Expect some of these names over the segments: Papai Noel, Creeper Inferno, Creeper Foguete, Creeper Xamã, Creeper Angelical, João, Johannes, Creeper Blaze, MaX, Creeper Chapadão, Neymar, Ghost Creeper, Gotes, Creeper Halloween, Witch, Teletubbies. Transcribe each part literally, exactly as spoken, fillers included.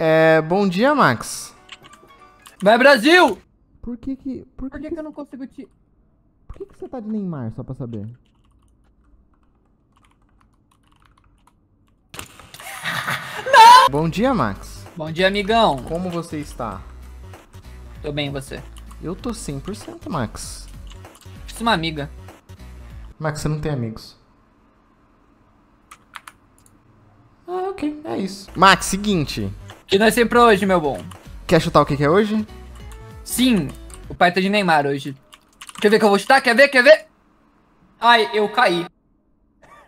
É, bom dia, Max. Vai, Brasil! Por que que... Por, por que, que, que eu não consigo te... Por que que você tá de Neymar, só pra saber? Não! Bom dia, Max. Bom dia, amigão. Como você está? Tô bem, você? Eu tô cem por cento, Max. Preciso de uma amiga. Max, você não tem amigos. Ah, ok. É isso. Max, seguinte... O que nós temos pra hoje, meu bom? Quer chutar o que, que é hoje? Sim, o pai tá de Neymar hoje. Deixa eu ver que eu vou chutar, quer ver, quer ver? Ai, eu caí.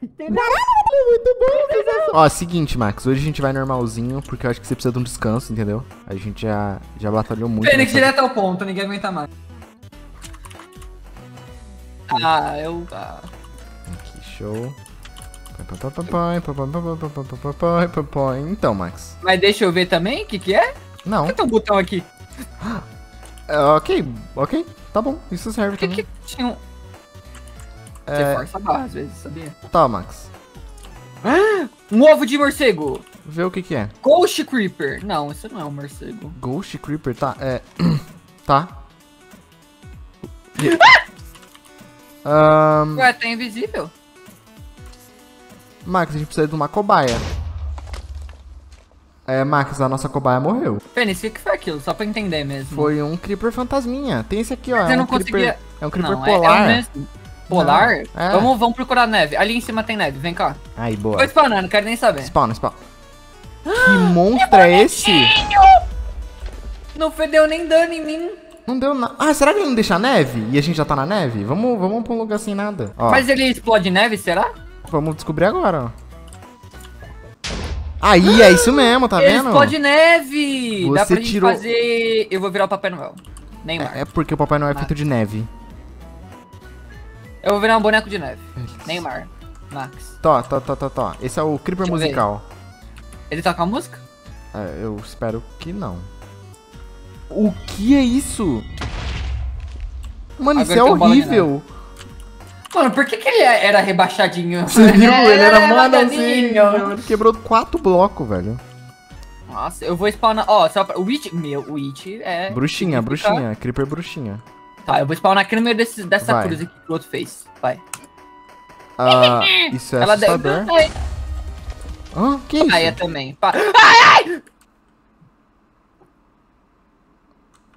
Muito bom. Ó, seguinte, Max, hoje a gente vai normalzinho, porque eu acho que você precisa de um descanso, entendeu? A gente já, já batalhou muito. Fênix nessa... direto ao ponto, ninguém aguenta mais. Ah, eu... Ah. Aqui, show. Então, Max. Mas deixa eu ver também o que que é? Não. Por que tem um botão aqui? Ok, ok. Tá bom, isso serve também. Por que que tinha um... Você é... força a barra às vezes, sabia? Tá, Max. Ah, um ovo de morcego. Vê o que que é. Ghost Creeper. Não, isso não é um morcego. Ghost Creeper, tá, é... tá. Yeah. um... Ué, tá invisível. Max, a gente precisa de uma cobaia. É, Max, a nossa cobaia morreu. Fênix, o que, que foi aquilo? Só pra entender mesmo. Foi um Creeper fantasminha. Tem esse aqui, ó. Mas é, eu não um conseguia... creeper... é um Creeper não, polar. É, é um... Polar? É. Vamos, vamos procurar neve. Ali em cima tem neve, vem cá. Aí, boa. Foi spawnando, não quero nem saber. Spawn, spawn. Que monstro é esse? Não deu nem dano em mim. Não deu nada. Ah, será que ele não deixa neve? E a gente já tá na neve? Vamos, vamos pra um lugar sem nada. Ó. Mas ele explode neve, será? Vamos descobrir agora, ó. Aí, é isso mesmo, tá vendo? Explode neve! Você Dá pra gente tirou... fazer... Eu vou virar o Papai Noel. Neymar. É, é porque o Papai Noel é feito de neve. Eu vou virar um boneco de neve. Isso. Neymar. Max. Tó, tá, tá, tá, tá. Esse é o Creeper Deixa musical. Ele toca a música? É, eu espero que não. O que é isso? Mano, agora isso é horrível. Mano, por que que ele era rebaixadinho? Você viu? Ele era manãozinho. Ele quebrou quatro blocos, velho. Nossa, eu vou spawnar... Ó, só pra... O Witch... Meu, o Witch é... Bruxinha, bruxinha. Creeper bruxinha. Tá, eu vou spawnar aqui no meio desse, dessa Vai. cruz aqui que o outro fez. Vai. Ah, isso é Ela assustador. Deve... Ah, que isso? Paia também. Pa... Ai, ai!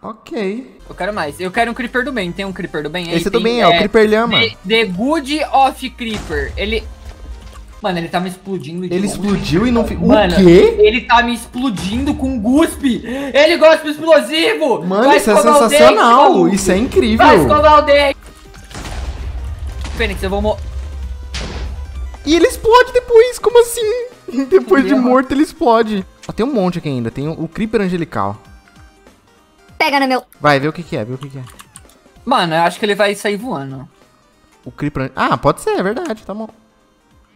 Ok. Eu quero mais. Eu quero um Creeper do bem. Tem um Creeper do bem aí? Esse do bem é, é o Creeper Lhama. The, the Good of Creeper. Ele... Mano, ele tá me explodindo. De ele longe. explodiu e não... Fi... Mano, o quê? Ele tá me explodindo com guspe. Ele gosta de explosivo. Mano, Vai isso é sensacional. Dente, isso é incrível. Vai escovar o dente. Fênix, eu vou morrer. E ele explode depois. Como assim? Depois de morto, ele explode. Ó, tem um monte aqui ainda. Tem o Creeper Angelical. Pega no meu. Vai, vê o que que é, vê o que que é. Mano, eu acho que ele vai sair voando. O Creeper... Ah, pode ser, é verdade, tá bom.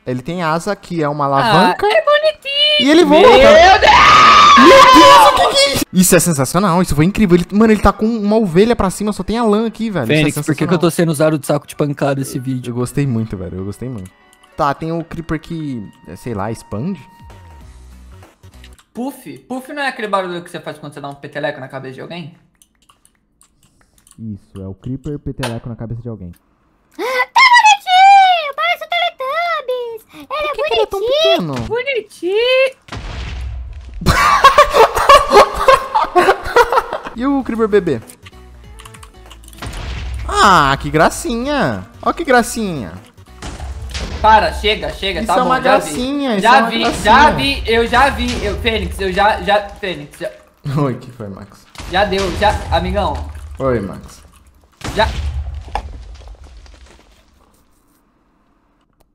Ele tem asa que é uma alavanca. Ah, é bonitinho! E ele voa. Meu Deus! Meu Deus, o que que é isso? Isso é sensacional, isso foi incrível. Ele... Mano, ele tá com uma ovelha pra cima, só tem a lã aqui, velho. Fênix, é por que que eu tô sendo usado de saco de pancada esse vídeo? Eu gostei muito, velho, eu gostei muito. Tá, tem o Creeper que, sei lá, expande. Puff? Puff não é aquele barulho que você faz quando você dá um peteleco na cabeça de alguém? Isso, é o Creeper peteleco na cabeça de alguém. É bonitinho! Parece o Teletubbies! Ele que é que bonitinho! Ele é bonitinho! E o Creeper bebê? Ah, que gracinha! Ó que gracinha! Para, chega, chega, isso tá é bom, uma já gracinha, vi. Isso já é uma vi, gracinha. Já vi, eu já vi, eu, Fênix, eu já, já, Fênix, já. Oi, que foi, Max? Já deu, já, amigão. Oi, Max. Já.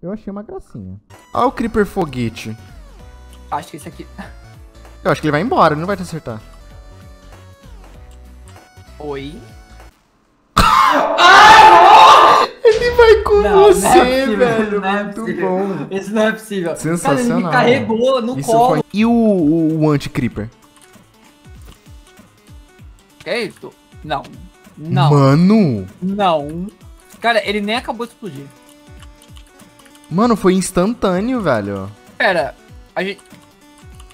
Eu achei uma gracinha. Olha o Creeper Foguete. Acho que esse aqui... Eu acho que ele vai embora, ele não vai te acertar. Oi? Vai com não, você, não é possível, velho. Não é muito bom. Isso não é possível. Sensacional. Cara, ele me carregou no colo. Foi... E o, o, o anti-creeper? Que é isso? Não. Não. Mano. Não. Cara, ele nem acabou de explodir. Mano, foi instantâneo, velho. Pera, a gente...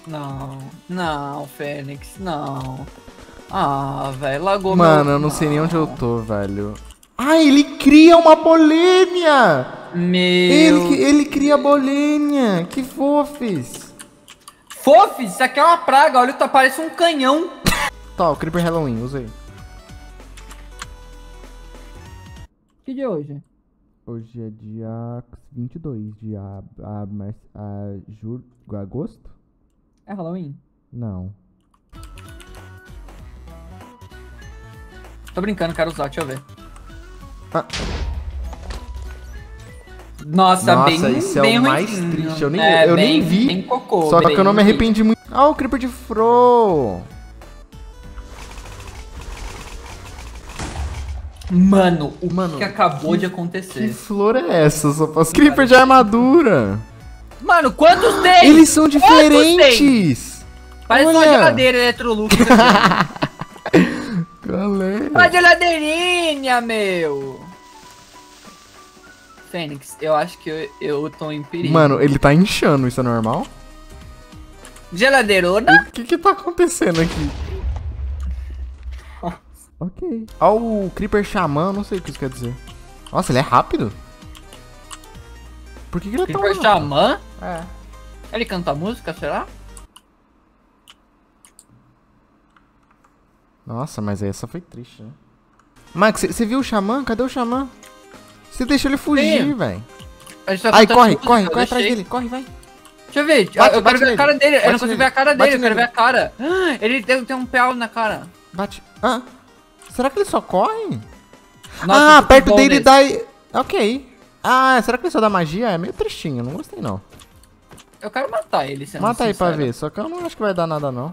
Não, não, Fênix, não. Ah, velho, lagou meu... Mano, eu não sei nem onde eu tô, velho. Ah, ele cria uma bolinha! Meu... Ele, ele cria bolinha! Que fofis! Fofis? Isso aqui é uma praga, olha, parece um canhão. Tá, o Creeper Halloween, usa aí. Que dia é hoje? Hoje é dia vinte e dois de a, a, a, jul, agosto? É Halloween? Não. Tô brincando, quero usar, deixa eu ver. Ah. Nossa, Nossa, bem Nossa, isso é bem o mais ruim. Triste, eu nem, é, eu bem, nem vi. Bem cocô, só bem que eu não me arrependi muito. Ah, o Creeper de Fro! Mano, o Mano, que acabou que, de acontecer? Que flor é essa? Só posso... Creeper de armadura! Mano, quantos tem? Eles são diferentes! Parece Olha. uma geladeira Electrolux. Galera! Uma geladeirinha, meu! Fênix, eu acho que eu, eu tô em perigo. Mano, ele tá inchando, isso é normal? Geladeirona? O que que tá acontecendo aqui? Ok. Ó, o Creeper Xamã, não sei o que isso quer dizer. Nossa, ele é rápido? Por que, que ele é tão rápido? Creeper Xamã? É. Ele canta música, será? Nossa, mas essa foi triste, né? Max, você viu o Xamã? Cadê o Xamã? Você deixou ele fugir, velho. Ai, corre, corre, corre atrás dele, corre, vai. Deixa eu ver, eu quero ver a cara dele. Eu não consigo ver a cara dele, eu quero ver a cara. Ele tem um pé na cara. Bate. Ah. Será que ele só corre? Nossa, ah, perto dele dá... Ok. Ah, será que ele só dá magia? É meio tristinho, não gostei não. Eu quero matar ele, sendo Mata sincero. aí pra ver, só que eu não acho que vai dar nada não.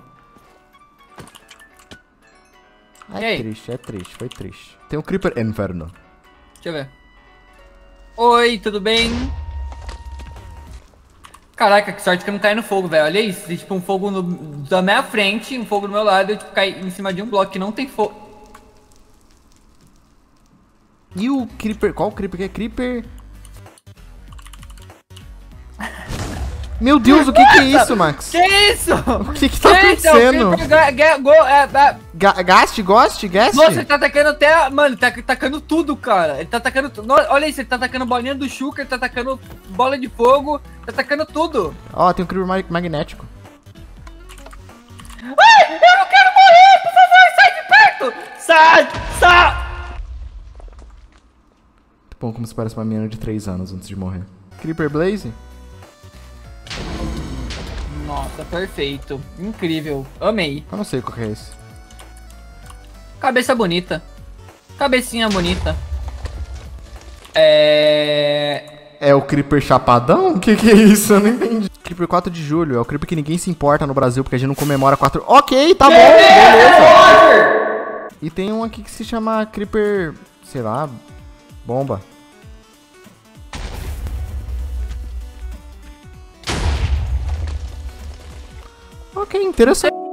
É triste, é triste, foi triste. Tem o Creeper Inferno. Deixa eu ver. Oi, tudo bem? Caraca, que sorte que eu não caí no fogo, velho. Olha isso, tem tipo um fogo no... da minha frente, um fogo do meu lado, eu tipo, caí em cima de um bloco que não tem fogo. E o Creeper... Qual o Creeper que é? Creeper... Meu Deus, o que que é isso, Max? Que isso? O que que tá acontecendo? Gaste, goste, gaste? Nossa, ele tá atacando até... Mano, ele tá atacando tudo, cara. Ele tá atacando... Olha isso, ele tá atacando bolinha do Shuka, ele tá atacando bola de fogo, tá atacando tudo. Ó, tem um Creeper magnético. Ai, eu não quero morrer, por favor, sai de perto! Sai, sai! Bom, como se parece uma menina de três anos antes de morrer. Creeper Blaze? Nossa, perfeito. Incrível. Amei. Eu não sei qual que é esse. Cabeça bonita. Cabecinha bonita. É... É o Creeper Chapadão? O que que é isso? Eu não entendi. Creeper quatro de julho. É o Creeper que ninguém se importa no Brasil, porque a gente não comemora quatro... Ok, tá bom. Beleza. E tem um aqui que se chama Creeper... Sei lá... Bomba. Ok, interessante.